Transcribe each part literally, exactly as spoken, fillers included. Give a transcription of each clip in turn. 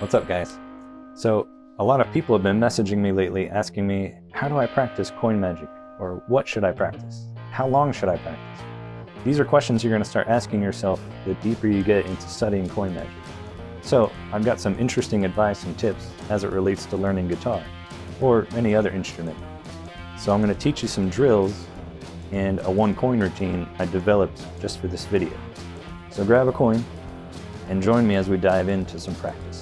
What's up, guys? So a lot of people have been messaging me lately asking me, how do I practice coin magic? Or what should I practice? How long should I practice? These are questions you're going to start asking yourself the deeper you get into studying coin magic. So I've got some interesting advice and tips as it relates to learning guitar or any other instrument. So I'm going to teach you some drills and a one coin routine I developed just for this video. So grab a coin and join me as we dive into some practice.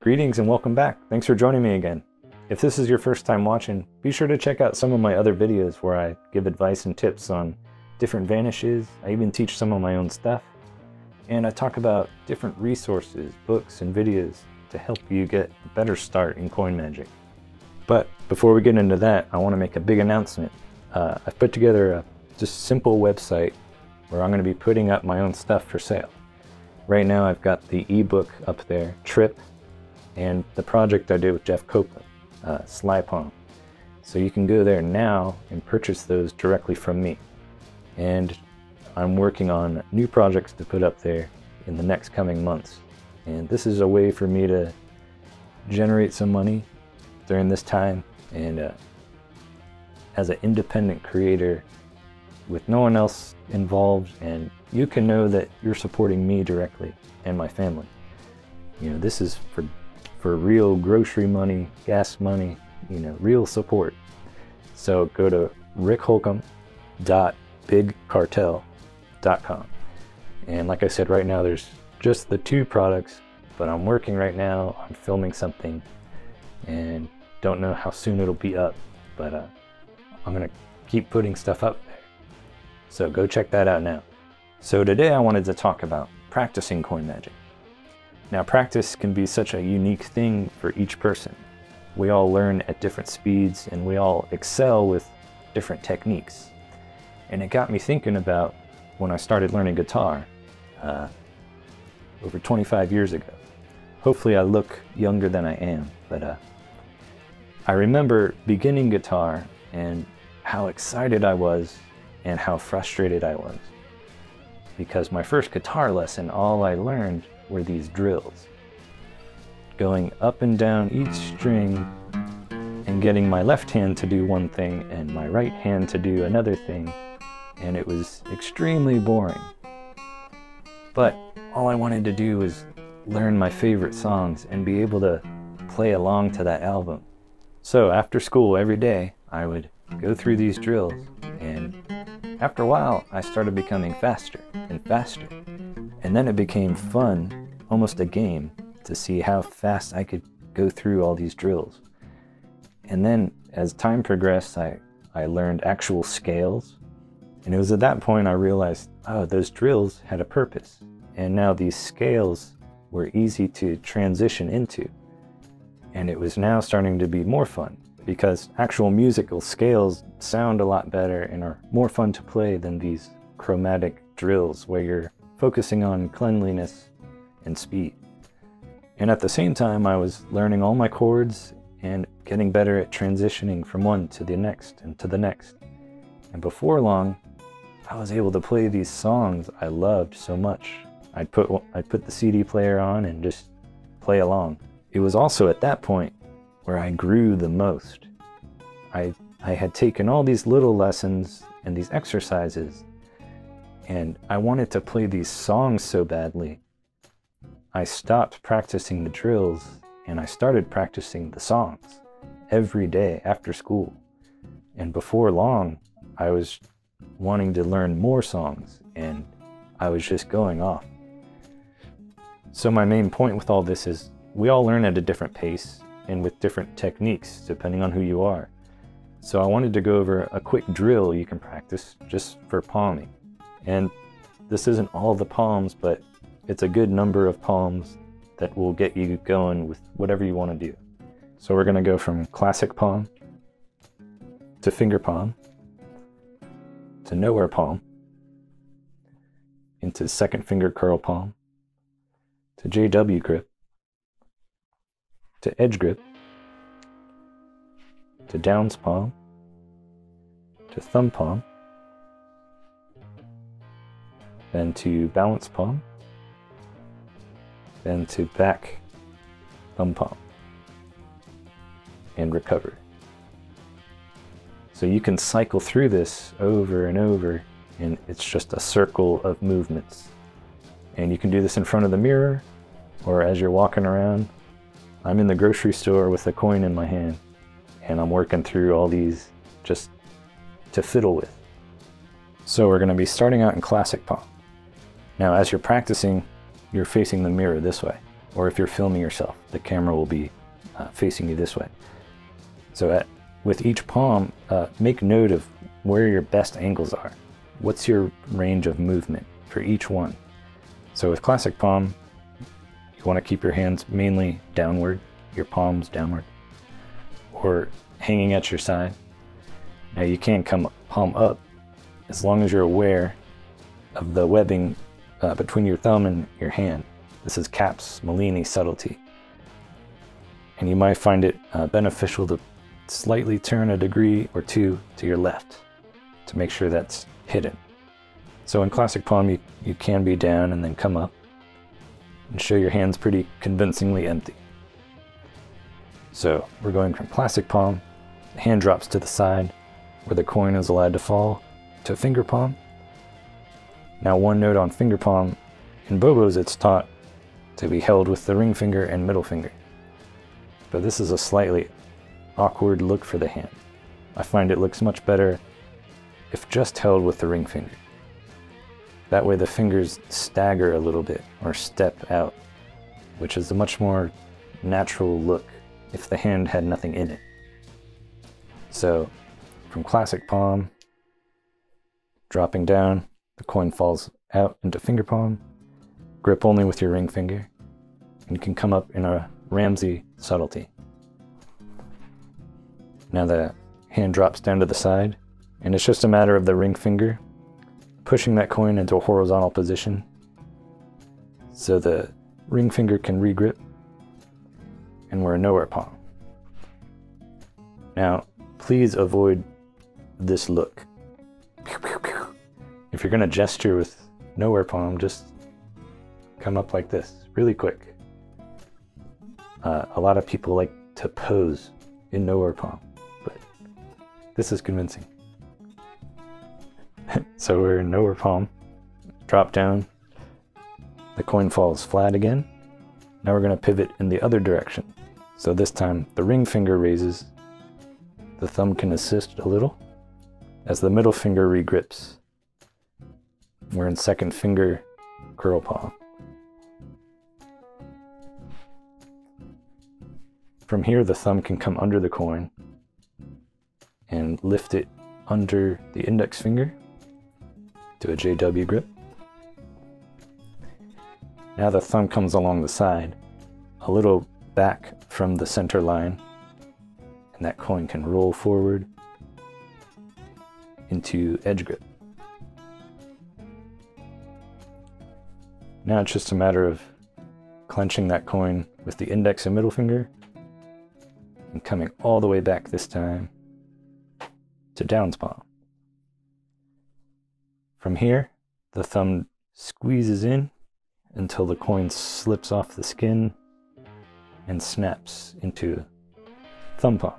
Greetings and welcome back. Thanks for joining me again. If this is your first time watching, be sure to check out some of my other videos where I give advice and tips on different vanishes. I even teach some of my own stuff. And I talk about different resources, books, and videos to help you get a better start in coin magic. But before we get into that, I want to make a big announcement. Uh, I've put together a just simple website where I'm going to be putting up my own stuff for sale. Right now I've got the ebook up there, Trip, and the project I did with Jeff Copeland, uh, Sly Pong. So you can go there now and purchase those directly from me. And I'm working on new projects to put up there in the next coming months. And this is a way for me to generate some money during this time. And uh, as an independent creator with no one else involved, and you can know that you're supporting me directly and my family. You know, this is for for real grocery money, gas money, you know, real support. So go to rick holcomb dot big cartel dot com. And like I said, right now there's just the two products, but I'm working right now on filming something and don't know how soon it'll be up, but uh, I'm gonna keep putting stuff up there. So go check that out now. So today I wanted to talk about practicing coin magic. Now, practice can be such a unique thing for each person. We all learn at different speeds and we all excel with different techniques. And it got me thinking about when I started learning guitar uh, over twenty-five years ago. Hopefully I look younger than I am, but uh, I remember beginning guitar and how excited I was and how frustrated I was. Because my first guitar lesson, all I learned were these drills, going up and down each string and getting my left hand to do one thing and my right hand to do another thing, and it was extremely boring. But all I wanted to do was learn my favorite songs and be able to play along to that album. So after school every day I would go through these drills, and after a while I started becoming faster and faster. And then it became fun, almost a game, to see how fast I could go through all these drills. And then as time progressed, I, I learned actual scales. And it was at that point I realized, oh, those drills had a purpose. And now these scales were easy to transition into. And it was now starting to be more fun, because actual musical scales sound a lot better and are more fun to play than these chromatic drills where you're focusing on cleanliness and speed. And at the same time, I was learning all my chords and getting better at transitioning from one to the next and to the next. And before long, I was able to play these songs I loved so much. I'd put, I'd put the C D player on and just play along. It was also at that point where I grew the most. I, I had taken all these little lessons and these exercises, and I wanted to play these songs so badly. I stopped practicing the drills and I started practicing the songs every day after school. And before long, I was wanting to learn more songs and I was just going off. So my main point with all this is we all learn at a different pace and with different techniques depending on who you are. So I wanted to go over a quick drill you can practice just for palming. And this isn't all the palms, but it's a good number of palms that will get you going with whatever you want to do. So we're going to go from classic palm to finger palm to nowhere palm into second finger curl palm, to J W grip, to edge grip, to Down's palm, to thumb palm, then to balance palm, then to back thumb palm, and recover. So you can cycle through this over and over, and it's just a circle of movements. And you can do this in front of the mirror, or as you're walking around. I'm in the grocery store with a coin in my hand, and I'm working through all these just to fiddle with. So we're going to be starting out in classic palm. Now as you're practicing, you're facing the mirror this way, or if you're filming yourself, the camera will be uh, facing you this way. So at, with each palm, uh, make note of where your best angles are. What's your range of movement for each one? So with classic palm, you want to keep your hands mainly downward, your palms downward, or hanging at your side. Now you can come palm up as long as you're aware of the webbing uh, between your thumb and your hand. This is Cap's Malini subtlety. And you might find it uh, beneficial to slightly turn a degree or two to your left to make sure that's hidden. So in classic palm, you, you can be down and then come up and show your hands pretty convincingly empty. So we're going from classic palm, hand drops to the side where the coin is allowed to fall, to finger palm. Now one note on finger palm, in Bobo's it's taught to be held with the ring finger and middle finger. But this is a slightly awkward look for the hand. I find it looks much better if just held with the ring finger. That way the fingers stagger a little bit or step out, which is a much more natural look if the hand had nothing in it. So from classic palm, dropping down, the coin falls out into finger palm, grip only with your ring finger, and you can come up in a Ramsey subtlety. Now the hand drops down to the side, and it's just a matter of the ring finger pushing that coin into a horizontal position so the ring finger can regrip, and we're a nowhere palm. Now, please avoid this look. If you're going to gesture with nowhere palm, just come up like this, really quick. Uh, a lot of people like to pose in nowhere palm. This is convincing. So we're in nowhere palm, drop down, the coin falls flat again. Now we're going to pivot in the other direction. So this time the ring finger raises, the thumb can assist a little as the middle finger regrips. We're in second finger curl palm. From here the thumb can come under the coin and lift it under the index finger to a J W grip. Now the thumb comes along the side, a little back from the center line, and that coin can roll forward into edge grip. Now it's just a matter of clenching that coin with the index and middle finger and coming all the way back this time to Down's palm. From here, the thumb squeezes in until the coin slips off the skin and snaps into thumb palm.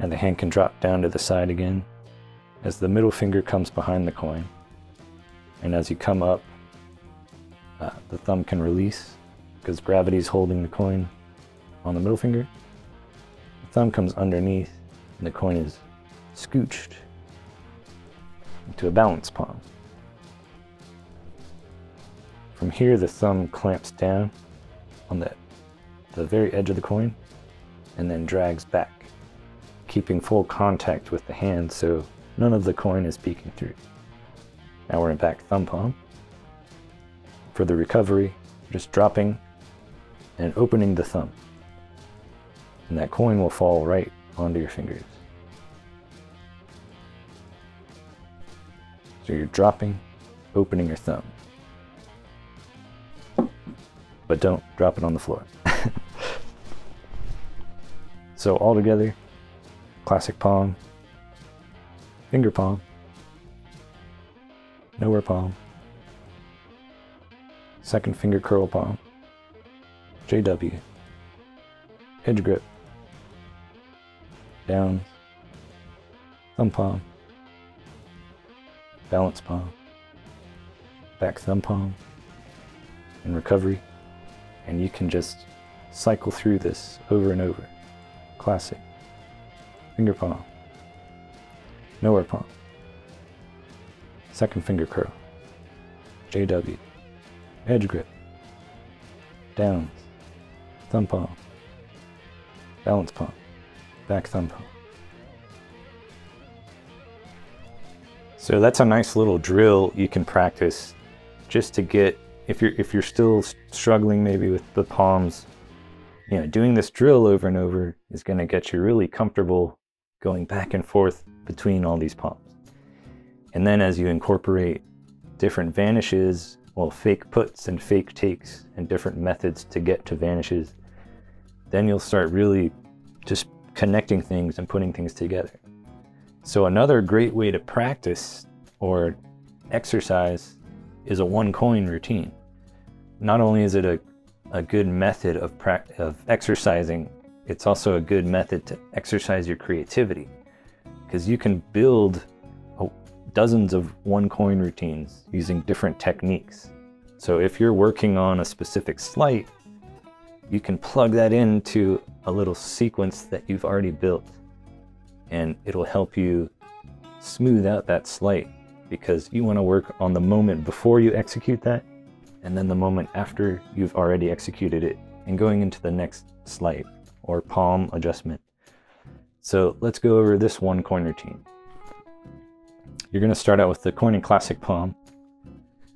And the hand can drop down to the side again as the middle finger comes behind the coin. And as you come up, uh, the thumb can release because gravity is holding the coin on the middle finger. The thumb comes underneath, and the coin is scooched into a balance palm. From here, the thumb clamps down on the, the very edge of the coin and then drags back, keeping full contact with the hand so none of the coin is peeking through. Now we're in back thumb palm. For the recovery, just dropping and opening the thumb. And that coin will fall right onto your fingers. So you're dropping, opening your thumb. But don't drop it on the floor. So all together, classic palm, finger palm, nowhere palm, second finger curl palm, J W, edge grip, down, thumb palm, balance palm, back thumb palm, and recovery. And you can just cycle through this over and over. Classic, finger palm, nowhere palm, second finger curl, J W, edge grip, downs, thumb palm, balance palm, back thumb palm. So that's a nice little drill you can practice just to get, if you're, if you're still struggling maybe with the palms, you know, doing this drill over and over is going to get you really comfortable going back and forth between all these palms. And then as you incorporate different vanishes, well, fake puts and fake takes and different methods to get to vanishes, then you'll start really just connecting things and putting things together. So another great way to practice or exercise is a one coin routine. Not only is it a, a good method of, of exercising, it's also a good method to exercise your creativity, because you can build dozens of one coin routines using different techniques. So if you're working on a specific sleight, you can plug that into a little sequence that you've already built, and it'll help you smooth out that sleight, because you want to work on the moment before you execute that, and then the moment after you've already executed it and going into the next sleight or palm adjustment. So let's go over this one coin routine. You're going to start out with the coin and classic palm.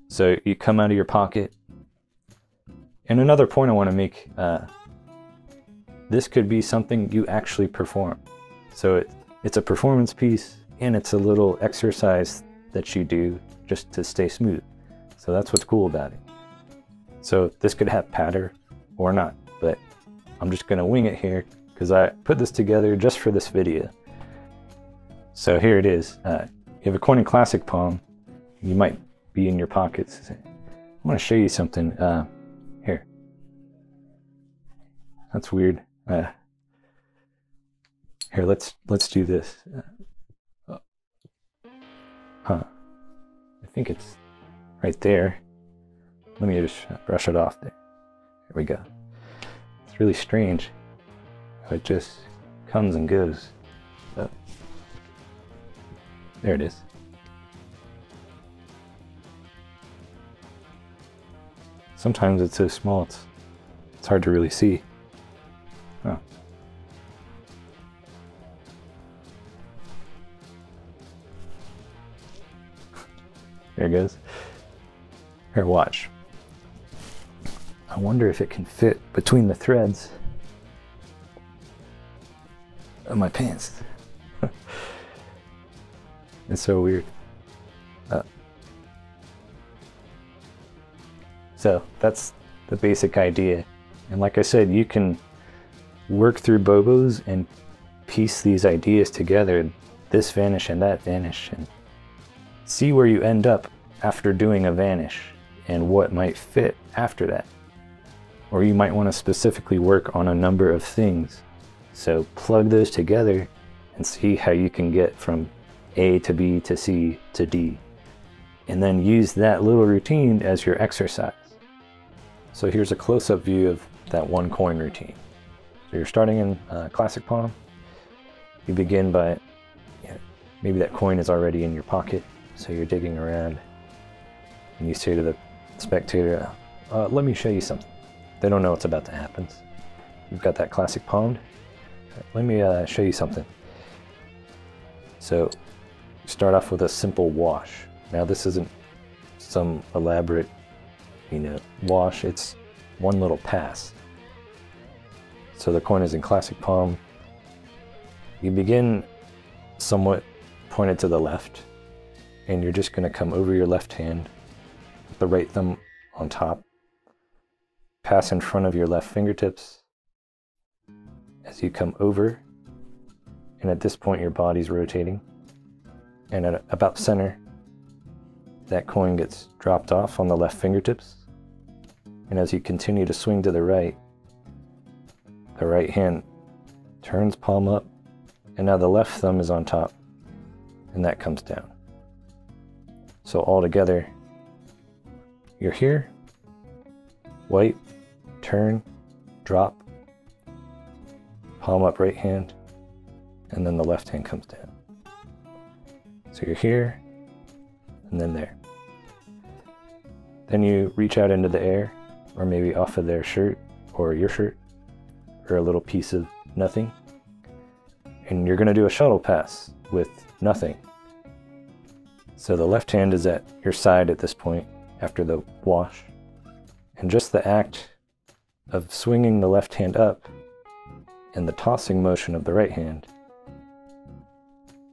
So you come out of your pocket. And another point I want to make, uh, this could be something you actually perform. So it, it's a performance piece, and it's a little exercise that you do just to stay smooth. So that's what's cool about it. So this could have patter or not, but I'm just going to wing it here because I put this together just for this video. So here it is. Uh, You have a coin and classic palm. You might be in your pockets. I want to show you something. Uh, here. That's weird. Uh, here, let's let's do this. Uh, huh. I think it's right there. Let me just brush it off there. There we go. It's really strange how it just comes and goes. So. There it is. Sometimes it's so small, it's, it's hard to really see. Huh. There it goes. Here, watch. I wonder if it can fit between the threads of my pants. It's so weird. Uh, so that's the basic idea. And like I said, you can work through Bobos and piece these ideas together, this vanish and that vanish, and see where you end up after doing a vanish and what might fit after that. Or you might want to specifically work on a number of things. So plug those together and see how you can get from A to B to C to D, and then use that little routine as your exercise. So here's a close-up view of that one coin routine. So you're starting in uh, classic palm. You begin by, you know, maybe that coin is already in your pocket, so you're digging around and you say to the spectator, uh, let me show you something. They don't know what's about to happen. You've got that classic palm. Let me uh, show you something. So start off with a simple wash. Now this isn't some elaborate, you know, wash. It's one little pass. So the coin is in classic palm. You begin somewhat pointed to the left, and you're just going to come over your left hand the right thumb on top. Pass in front of your left fingertips as you come over, and at this point your body's rotating, and at about center that coin gets dropped off on the left fingertips, and as you continue to swing to the right, the right hand turns palm up, and now the left thumb is on top and that comes down. So all together, you're here, white, turn, drop, palm up right hand, and then the left hand comes down. So you're here, and then there. Then you reach out into the air, or maybe off of their shirt, or your shirt, or a little piece of nothing. And you're gonna do a shuttle pass with nothing. So the left hand is at your side at this point, after the wash. And just the act of swinging the left hand up and the tossing motion of the right hand,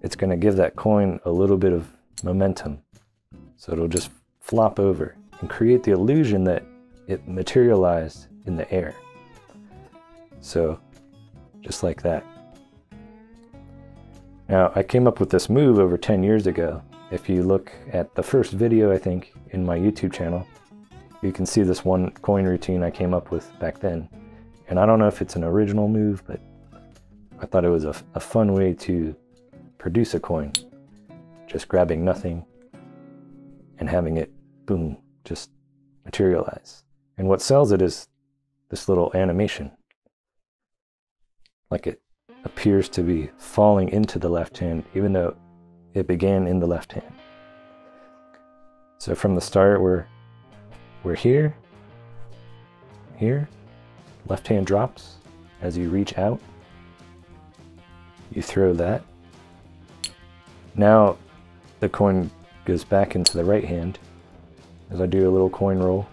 it's gonna give that coin a little bit of momentum. So it'll just flop over and create the illusion that it materialized in the air. So just like that. Now, I came up with this move over ten years ago. If you look at the first video, I think, in my YouTube channel, you can see this one coin routine I came up with back then. And I don't know if it's an original move, but I thought it was a, a fun way to produce a coin. Just grabbing nothing and having it, boom, just materialize. And what sells it is this little animation. Like it appears to be falling into the left hand, even though it began in the left hand. So from the start, we're, we're here, here, left hand drops. As you reach out, you throw that. Now the coin goes back into the right hand as I do a little coin roll,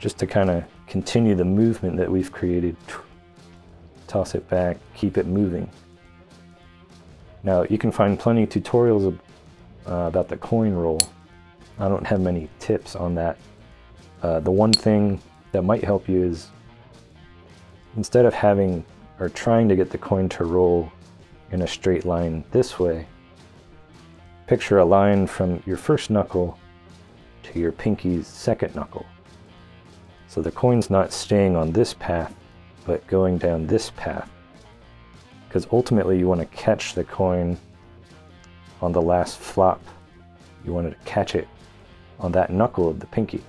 just to kind of continue the movement that we've created. Toss it back, keep it moving. Now, you can find plenty of tutorials of, uh, about the coin roll. I don't have many tips on that. Uh, the one thing that might help you is, instead of having or trying to get the coin to roll in a straight line this way, picture a line from your first knuckle to your pinky's second knuckle. So the coin's not staying on this path, but going down this path. Because ultimately you want to catch the coin on the last flop. You want to catch it on that knuckle of the pinky.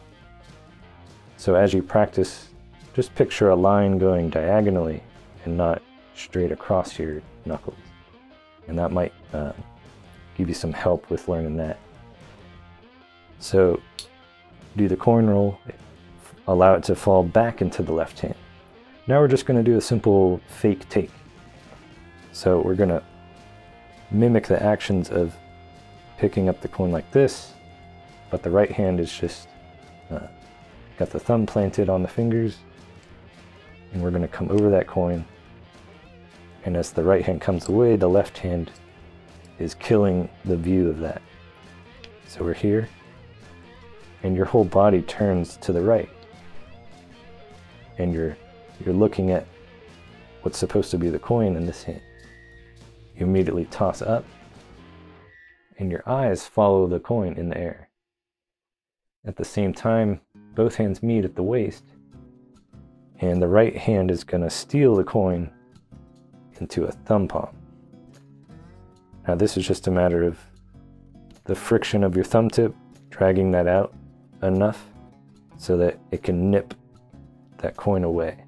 So as you practice, just picture a line going diagonally and not straight across your knuckles. And that might uh, give you some help with learning that. So do the coin roll, allow it to fall back into the left hand. Now we're just going to do a simple fake take. So we're going to mimic the actions of picking up the coin like this, but the right hand is just uh, got the thumb planted on the fingers, and we're going to come over that coin, and as the right hand comes away, the left hand is killing the view of that. So we're here, and your whole body turns to the right, and you're, you're looking at what's supposed to be the coin in this hand. You immediately toss up, and your eyes follow the coin in the air. At the same time, both hands meet at the waist, and the right hand is going to steal the coin into a thumb palm. Now this is just a matter of the friction of your thumb tip, dragging that out enough so that it can nip that coin away.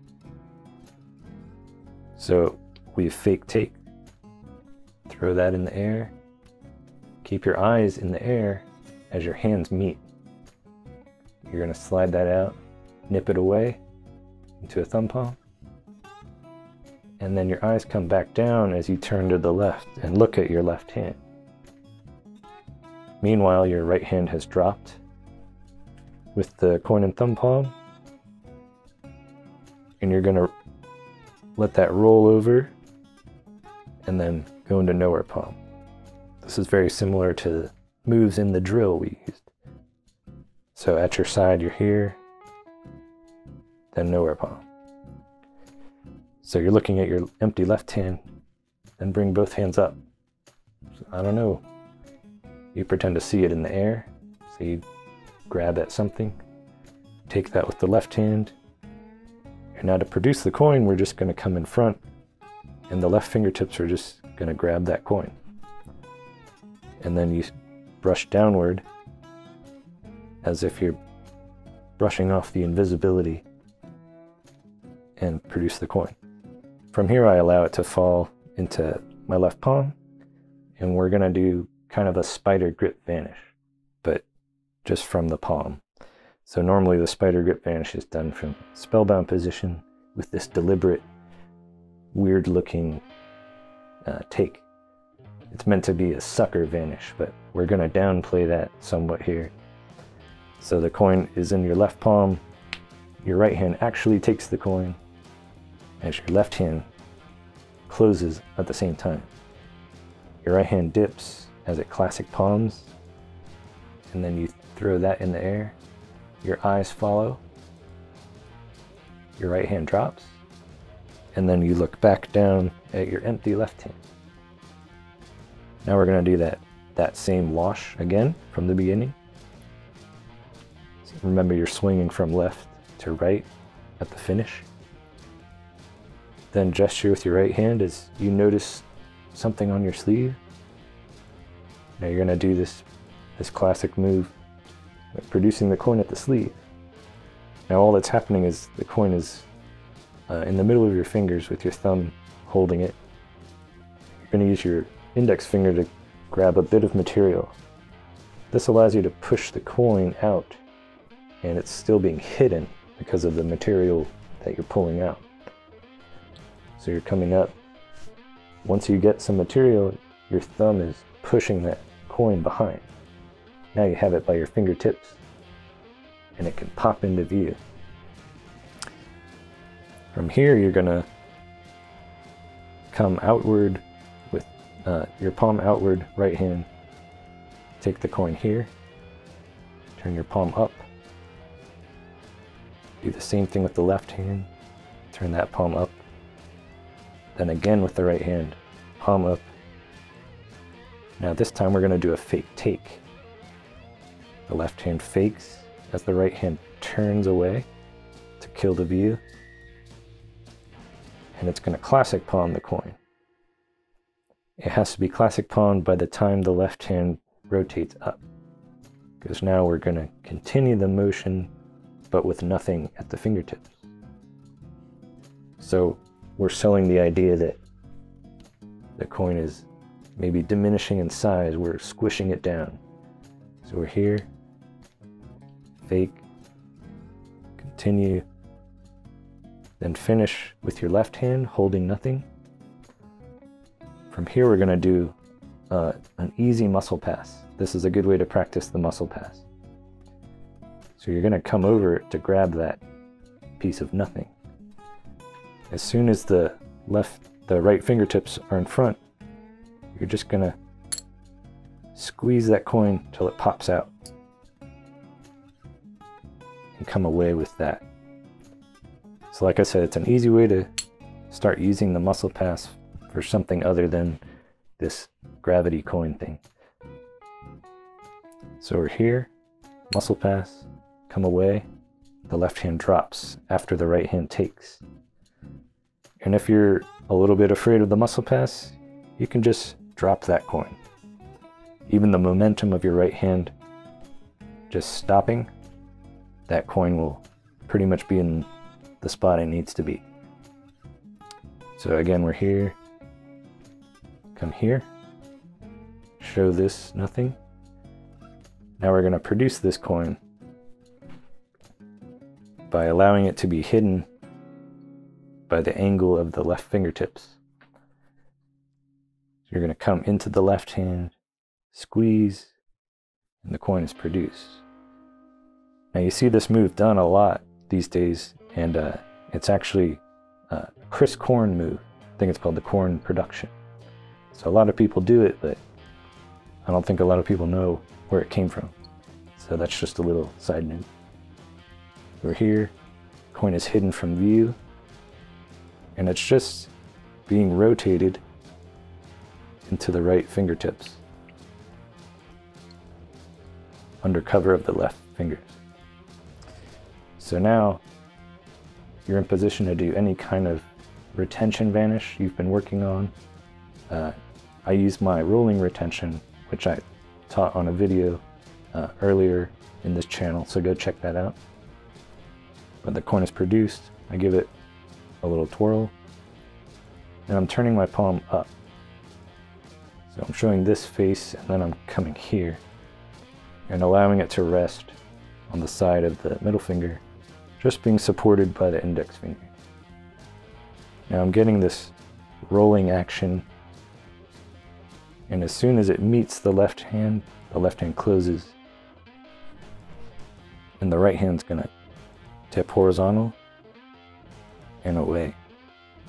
So we fake take, throw that in the air, keep your eyes in the air as your hands meet. You're gonna slide that out, nip it away into a thumb palm, and then your eyes come back down as you turn to the left and look at your left hand. Meanwhile, your right hand has dropped with the coin and thumb palm, and you're gonna let that roll over and then go into nowhere palm. This is very similar to moves in the drill we used. So at your side, you're here, then nowhere palm. So you're looking at your empty left hand, then bring both hands up. So, I don't know. You pretend to see it in the air, so you grab at something, take that with the left hand. And now to produce the coin, we're just going to come in front, and the left fingertips are just going to grab that coin. And then you brush downward as if you're brushing off the invisibility and produce the coin. From here, I allow it to fall into my left palm, and we're going to do kind of a spider grip vanish, but just from the palm. So normally the spider grip vanish is done from spellbound position with this deliberate, weird looking uh, take. It's meant to be a sucker vanish, but we're going to downplay that somewhat here. So the coin is in your left palm. Your right hand actually takes the coin as your left hand closes at the same time. Your right hand dips as it classic palms, and then you throw that in the air. Your eyes follow. Your right hand drops, and then you look back down at your empty left hand. Now we're going to do that, that same wash again from the beginning. So remember, you're swinging from left to right at the finish. Then gesture with your right hand as you notice something on your sleeve. Now you're going to do this, this classic move of producing the coin at the sleeve. Now all that's happening is the coin is uh, in the middle of your fingers with your thumb holding it. You're going to use your index finger to grab a bit of material. This allows you to push the coin out, and it's still being hidden because of the material that you're pulling out. So you're coming up. Once you get some material, your thumb is pushing that coin behind. Now you have it by your fingertips, and it can pop into view. From here, you're gonna come outward with uh, your palm outward, right hand. Take the coin here, turn your palm up. Do the same thing with the left hand, turn that palm up. Then again with the right hand, palm up. Now this time we're going to do a fake take. The left hand fakes as the right hand turns away to kill the view. And it's going to classic palm the coin. It has to be classic palmed by the time the left hand rotates up. Because now we're going to continue the motion but with nothing at the fingertips. So we're selling the idea that the coin is maybe diminishing in size, we're squishing it down. So we're here, fake, continue, then finish with your left hand holding nothing. From here we're gonna do uh, an easy muscle pass. This is a good way to practice the muscle pass. So you're going to come over to grab that piece of nothing. As soon as the left, the right fingertips are in front, you're just going to squeeze that coin till it pops out. And come away with that. So like I said, it's an easy way to start using the muscle pass for something other than this gravity coin thing. So we're here, muscle pass. Come away, the left hand drops after the right hand takes. And if you're a little bit afraid of the muscle pass, you can just drop that coin. Even the momentum of your right hand just stopping, that coin will pretty much be in the spot it needs to be. So again, we're here, come here, show this nothing. Now we're going to produce this coin by allowing it to be hidden by the angle of the left fingertips. So you're going to come into the left hand, squeeze, and the coin is produced. Now you see this move done a lot these days, and uh, it's actually a Chris Corn move. I think it's called the Corn production. So a lot of people do it, but I don't think a lot of people know where it came from. So that's just a little side note. We're here, coin is hidden from view, and it's just being rotated into the right fingertips under cover of the left fingers. So now you're in position to do any kind of retention vanish you've been working on. Uh, I use my rolling retention, which I taught on a video uh, earlier in this channel, so go check that out. When the coin is produced, I give it a little twirl, and I'm turning my palm up. So I'm showing this face, and then I'm coming here, and allowing it to rest on the side of the middle finger, just being supported by the index finger. Now I'm getting this rolling action, and as soon as it meets the left hand, the left hand closes, and the right hand's gonna tip horizontal and away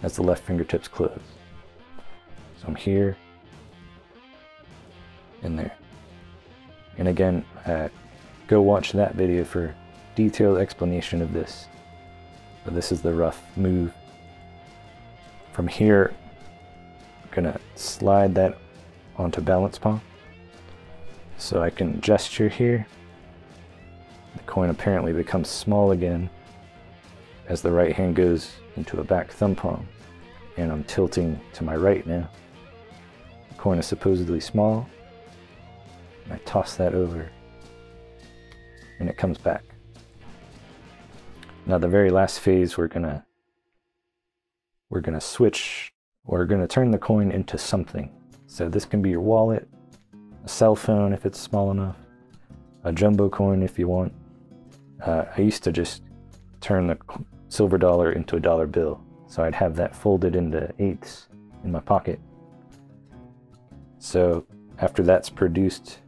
as the left fingertips close. So I'm here and there. And again, uh, go watch that video for detailed explanation of this. So this is the rough move. From here, I'm gonna slide that onto balance palm. So I can gesture here. The coin apparently becomes small again as the right hand goes into a back thumb palm, and I'm tilting to my right now. The coin is supposedly small, and I toss that over, and it comes back. Now the very last phase, we're gonna we're gonna switch, we're gonna turn the coin into something. So this can be your wallet, a cell phone if it's small enough, a jumbo coin if you want. Uh, I used to just turn the silver dollar into a dollar bill. So I'd have that folded into eighths in my pocket. So after that's produced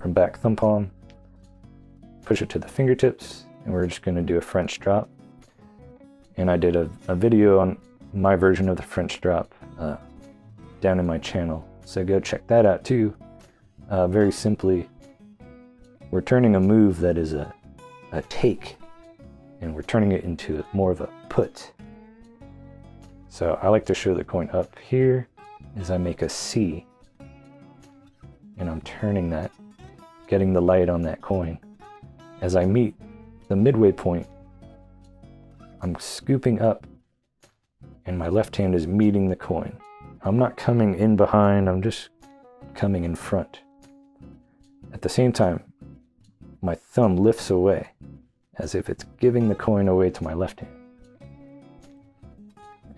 from back thumb palm, push it to the fingertips, and we're just gonna do a French drop. And I did a, a video on my version of the French drop uh, down in my channel. So go check that out too. Uh, very simply, we're turning a move that is a, a take, and we're turning it into more of a put. So I like to show the coin up here as I make a C, and I'm turning that, getting the light on that coin. As I meet the midway point, I'm scooping up, and my left hand is meeting the coin. I'm not coming in behind, I'm just coming in front. At the same time, my thumb lifts away, as if it's giving the coin away to my left hand.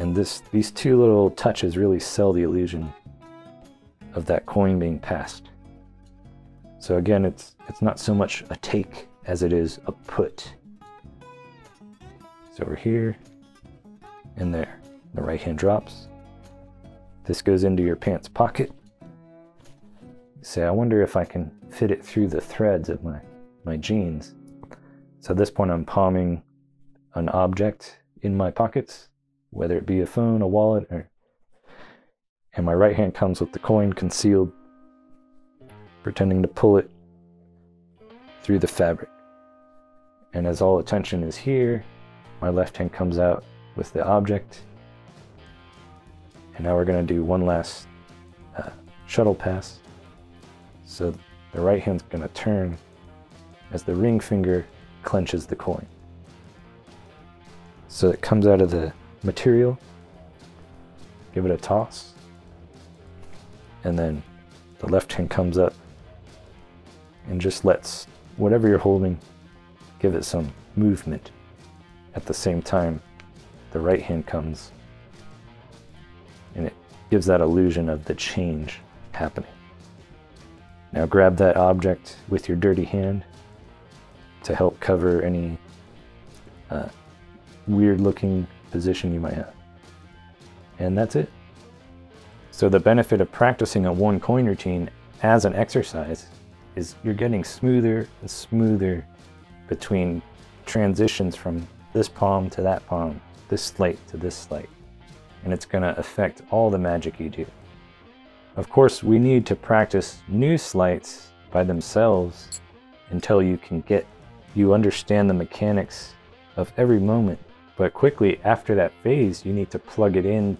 And this, these two little touches really sell the illusion of that coin being passed. So again, it's, it's not so much a take as it is a put. So we're here and there. The right hand drops. This goes into your pants pocket. Say, I wonder if I can fit it through the threads of my my jeans. So at this point I'm palming an object in my pockets, whether it be a phone, a wallet, or, and my right hand comes with the coin concealed, pretending to pull it through the fabric. And as all attention is here, my left hand comes out with the object. And now we're gonna do one last uh, shuttle pass. So the right hand's gonna turn as the ring finger clenches the coin. So it comes out of the material, give it a toss, and then the left hand comes up and just lets whatever you're holding give it some movement. At the same time, the right hand comes and it gives that illusion of the change happening. Now grab that object with your dirty hand to help cover any uh, weird looking position you might have. And that's it. So the benefit of practicing a one coin routine as an exercise is you're getting smoother and smoother between transitions from this palm to that palm, this slate to this slate. And it's gonna affect all the magic you do. Of course, we need to practice new sleights by themselves until you can get, you understand the mechanics of every moment. But quickly after that phase, you need to plug it in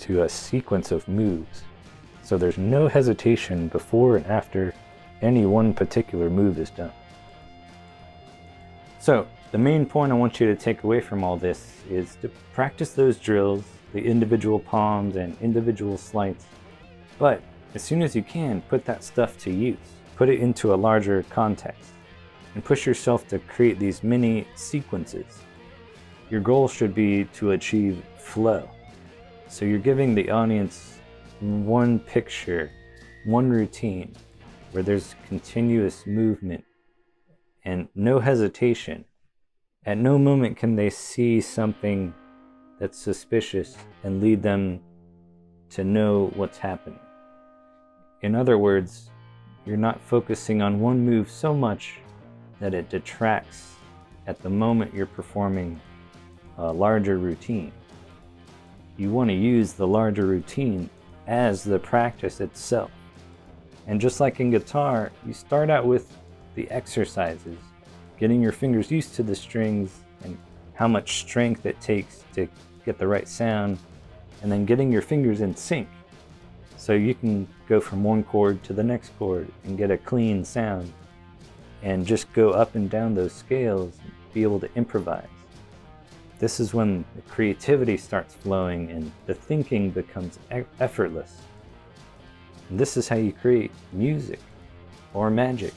to a sequence of moves. So there's no hesitation before and after any one particular move is done. So the main point I want you to take away from all this is to practice those drills, the individual palms and individual slights, but as soon as you can, put that stuff to use. Put it into a larger context and push yourself to create these mini sequences. Your goal should be to achieve flow. So you're giving the audience one picture, one routine, where there's continuous movement and no hesitation. At no moment can they see something that's suspicious and lead them to know what's happening. In other words, you're not focusing on one move so much that it detracts at the moment you're performing a larger routine. You want to use the larger routine as the practice itself. And just like in guitar, you start out with the exercises, getting your fingers used to the strings and how much strength it takes to get the right sound, and then getting your fingers in sync. So you can go from one chord to the next chord and get a clean sound and just go up and down those scales and be able to improvise. This is when the creativity starts flowing and the thinking becomes effortless. And this is how you create music or magic.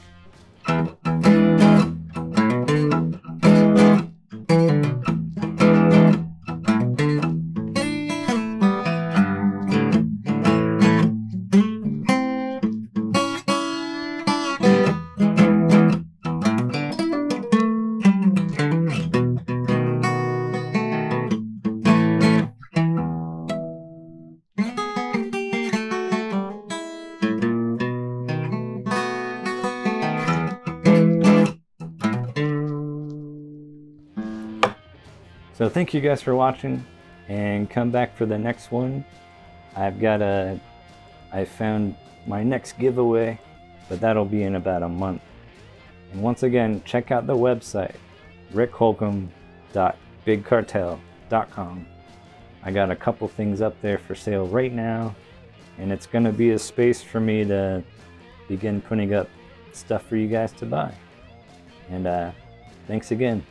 So thank you guys for watching, and come back for the next one. I've got a, I found my next giveaway, but that'll be in about a month. And once again, check out the website, rick holcomb dot big cartel dot com. I got a couple things up there for sale right now, and it's gonna be a space for me to begin putting up stuff for you guys to buy. And uh, thanks again.